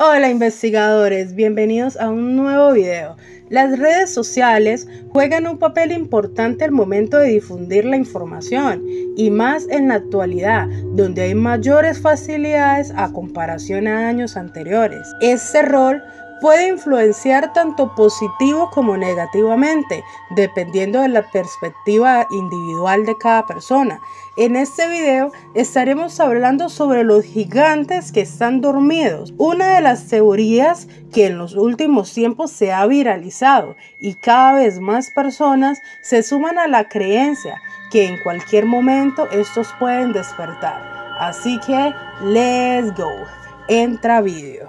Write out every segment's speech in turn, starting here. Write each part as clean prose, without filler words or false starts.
Hola investigadores, bienvenidos a un nuevo video. Las redes sociales juegan un papel importante al momento de difundir la información y más en la actualidad, donde hay mayores facilidades a comparación a años anteriores. Este rol puede influenciar tanto positivo como negativamente, dependiendo de la perspectiva individual de cada persona. En este video estaremos hablando sobre los gigantes que están dormidos, una de las teorías que en los últimos tiempos se ha viralizado y cada vez más personas se suman a la creencia que en cualquier momento estos pueden despertar. Así que, let's go. Entra video.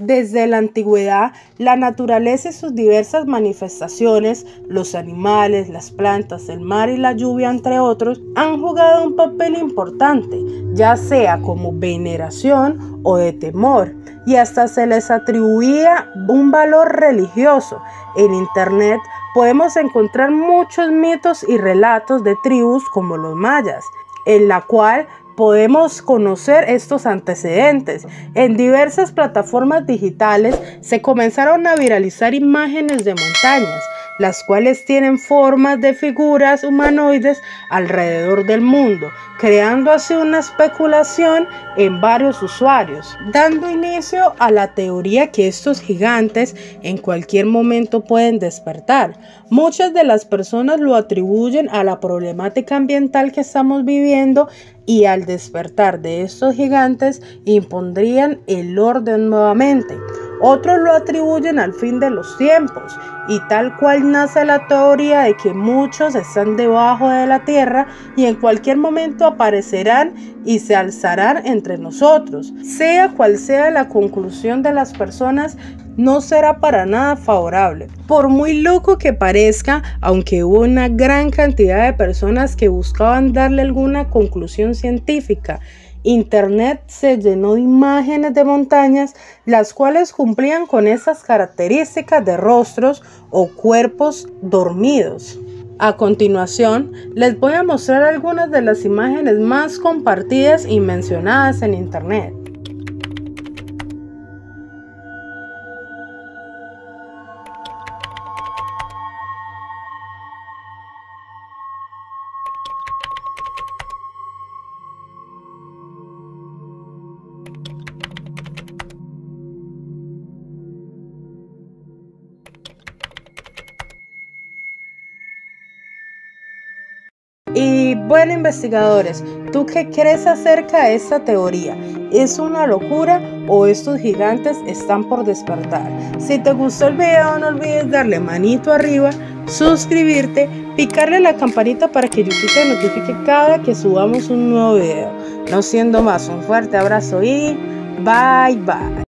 Desde la antigüedad, la naturaleza y sus diversas manifestaciones, los animales, las plantas, el mar y la lluvia, entre otros, han jugado un papel importante, ya sea como veneración o de temor, y hasta se les atribuía un valor religioso. En internet podemos encontrar muchos mitos y relatos de tribus como los mayas, en la cual podemos conocer estos antecedentes. En diversas plataformas digitales se comenzaron a viralizar imágenes de montañas, las cuales tienen formas de figuras humanoides alrededor del mundo, creando así una especulación en varios usuarios, dando inicio a la teoría que estos gigantes en cualquier momento pueden despertar. Muchas de las personas lo atribuyen a la problemática ambiental que estamos viviendo, y al despertar de estos gigantes impondrían el orden nuevamente. Otros lo atribuyen al fin de los tiempos, y tal cual nace la teoría de que muchos están debajo de la tierra y en cualquier momento aparecerán y se alzarán entre nosotros. Sea cual sea la conclusión de las personas, no será para nada favorable. Por muy loco que parezca, aunque hubo una gran cantidad de personas que buscaban darle alguna conclusión científica, internet se llenó de imágenes de montañas, las cuales cumplían con esas características de rostros o cuerpos dormidos. A continuación, les voy a mostrar algunas de las imágenes más compartidas y mencionadas en internet. Y bueno, investigadores, ¿tú qué crees acerca de esta teoría? ¿Es una locura o estos gigantes están por despertar? Si te gustó el video, no olvides darle manito arriba, suscribirte, picarle la campanita para que YouTube te notifique cada que subamos un nuevo video. No siendo más, un fuerte abrazo y bye bye.